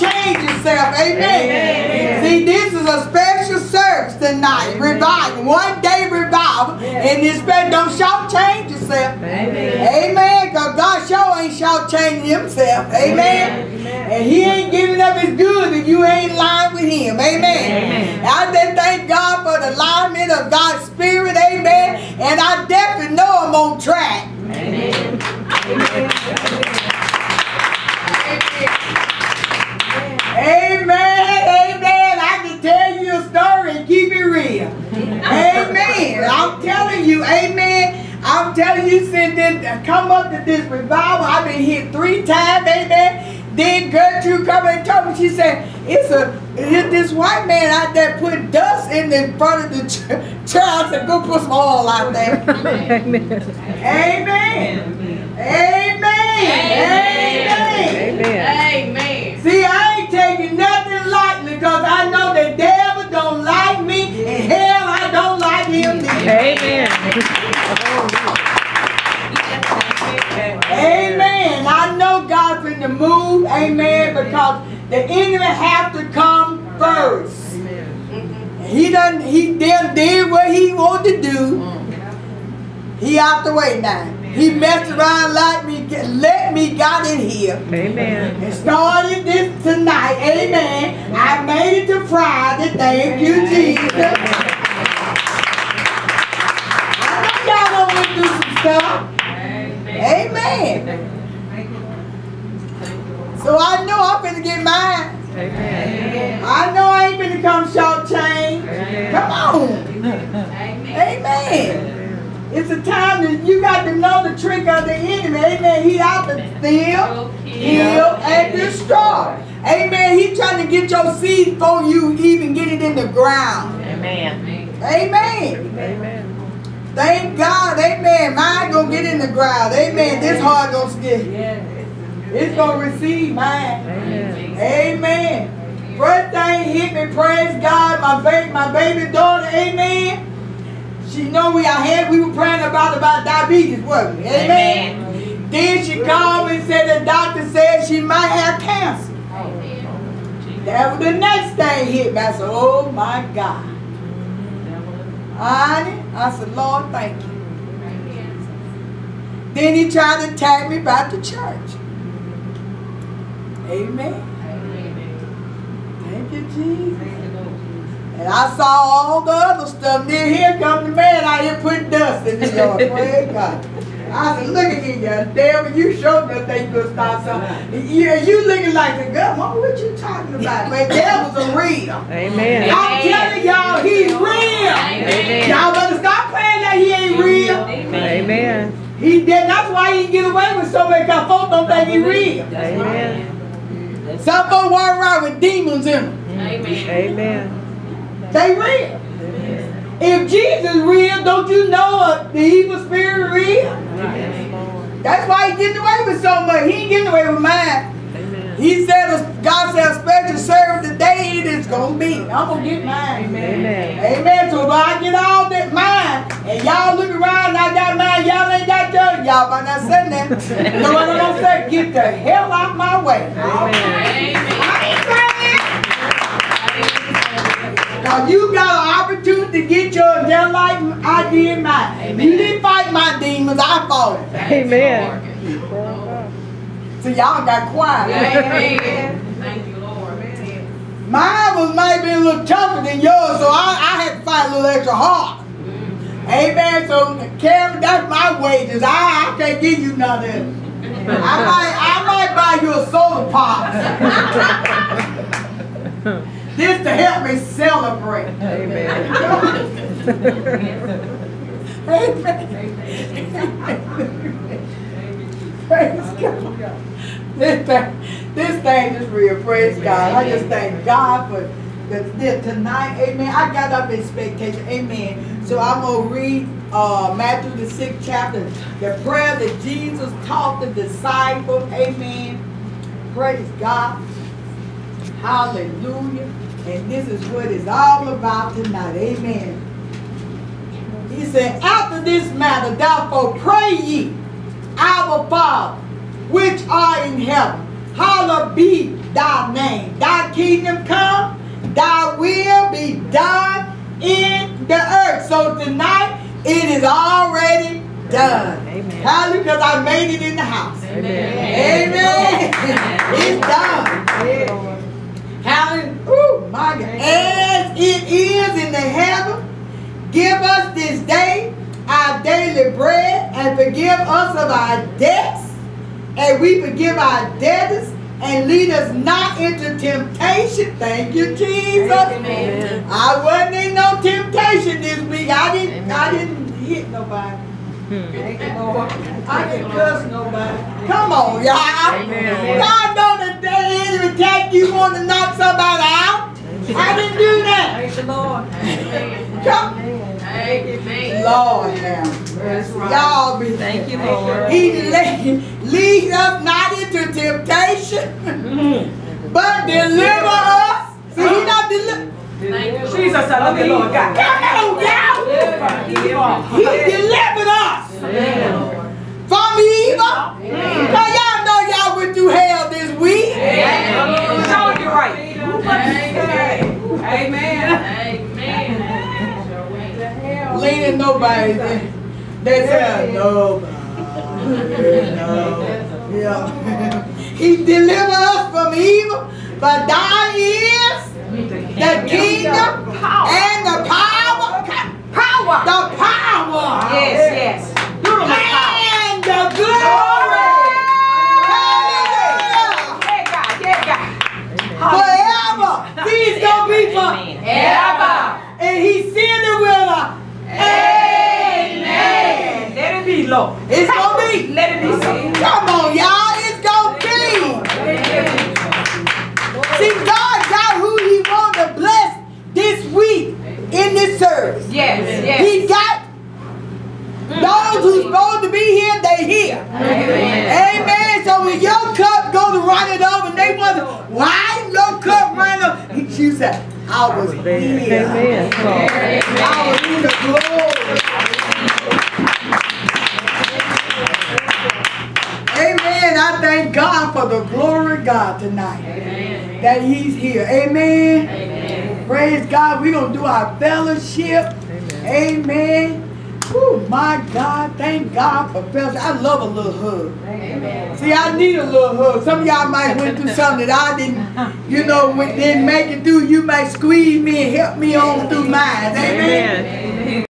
not change itself. Amen. See, this is a special service tonight. Revival. One day revival. And this spirit don't shortchange yourself. Amen. Because God sure ain't shortchanging himself. Amen. And he ain't giving up his good if you ain't lying with him. Amen. I just thank God for the alignment of God's spirit. Amen. And I definitely know I'm on track. Amen. Amen. I can tell you a story and keep it real. Amen. I'm telling you, amen. I'm telling you, since this come up to this revival, I've been hit 3 times, amen. Then Gertrude come and told me, she said, it's this white man out there putting dust in the front of the church. I said, go put some oil out there. Amen. See, I ain't taking nothing lightly because I know the devil don't like me and hell, I don't like him either. Amen. Amen. I know God's in the move. Amen. Because the enemy have to come first. He done did what he wanted to do. He out the way now. He messed around like me, let me got in here. Amen. And started this tonight. Amen. I made it to Friday. Thank you, Jesus. I know y'all don't want to do some stuff. Amen. So I know I'm going to get mine. Amen. I know I ain't going to come shortchanged. Come on. Amen. It's a time that you got to know the trick of the enemy. Amen. He out to steal, kill, and destroy. Amen. He trying to get your seed before you even get it in the ground. Amen. Amen. Thank God. Amen. Mine gonna get in the ground. Amen. This heart gonna get. It's gonna receive mine. Amen. First thing hit me. Praise God. My baby daughter. Amen. She know we were praying about diabetes, wasn't we? Amen. Amen. Then she called me and said the doctor said she might have cancer. Amen. That was the next thing hit me. I said, oh my God. I said, Lord, thank you. Amen. Then he tried to attack me about the church. Amen. Amen. Thank you, Jesus. And I saw all the other stuff. Then here comes the man out here putting dust in the yard. Praise God. I said, look at you, devil. You sure don't think you're going to start something. You looking like the government. What you talking about? But devils are real. Amen. I'm telling y'all, he's real. Y'all better stop playing that he ain't real. Amen. He did. That's why he get away with so many folks don't think he's real. Amen. Some folks walk around with demons in them. Amen. They real. Amen. If Jesus real, don't you know the evil spirit real? Amen. That's why he getting away with so much. He ain't getting away with mine. Amen. He said, God said, a special service today it is going to be. I'm going to get mine. Amen. Amen. So if I get all that mine, and y'all look around and I got mine, y'all ain't got yours, y'all might not say that. No, I'm going to say, get the hell out my way. Amen. Now you got an opportunity to get yours just like I did mine. Amen. You didn't fight my demons, I fought it. Amen. So y'all got quiet. Amen. Thank you, Lord. Amen. Mine was maybe a little tougher than yours, so I had to fight a little extra hard. Amen. So Karen, that's my wages. I can't give you nothing. I might buy you a soda pop. This to help me celebrate. Amen. Amen. Praise God. This thing is real. Praise God. I just thank God for this tonight. Amen. I got up in expectation. Amen. So I'm going to read Matthew the 6th chapter. The prayer that Jesus taught the disciples. Amen. Praise God. Hallelujah. And this is what it's all about tonight. Amen. He said, after this matter, therefore pray ye, our Father, which art in heaven, hallowed be thy thy name. Thy kingdom come, thy will be done in the earth. So tonight it is already done. Amen. Hallelujah, because I made it in the house. Amen. Amen. Amen. Amen. It's done. Amen. Hallelujah. Ooh, my God. As it is in the heaven, give us this day our daily bread, and forgive us of our debts, and we forgive our debtors, and lead us not into temptation. Thank you, Jesus. Amen. I wasn't in no temptation this week. I didn't hit nobody. Thank you, Lord. I didn't cuss nobody. Come on, y'all. Amen. God knows the enemy attack you want to knock somebody out. I didn't do that. Thank you, Lord. Amen. Come. Amen. Lord, y'all be thank you, Lord. He leads us not into temptation, but deliver us. See, He not deliver. Jesus, I love you, Lord God. Come on, y'all. He delivered us from evil. So y'all know y'all went through hell this week. Show you right. Amen. Amen. Leaning nobody. They said nobody. No. Yeah. He delivered us from evil, but thine is the kingdom and the power. Power. The power. Yes, yes. And the glory. Hallelujah. Yeah, God. Yeah, God. Forever. These gonna be forever. And He said it with us. Amen. Let it be, Lord. It's gonna be. Let it be so. Come on, y'all. It's gonna be. See, God got who He wants to bless this week in this service. Yes, yes. He got those who's supposed to be here. They here. Amen. Amen. So when your cup goes to run it over, and they wonder why your cup running over. He chooses. I was there. Amen. I was in the glory. Amen. I thank God for the glory of God tonight. Amen. That He's here. Amen. Amen. Praise God. We're going to do our fellowship. Amen. Amen. Oh my God, thank God for fellowship. I love a little hug. Amen. See, I need a little hug. Some of y'all might went through something that I didn't, you know, didn't make it through. You might squeeze me and help me on through mine. Amen. Amen.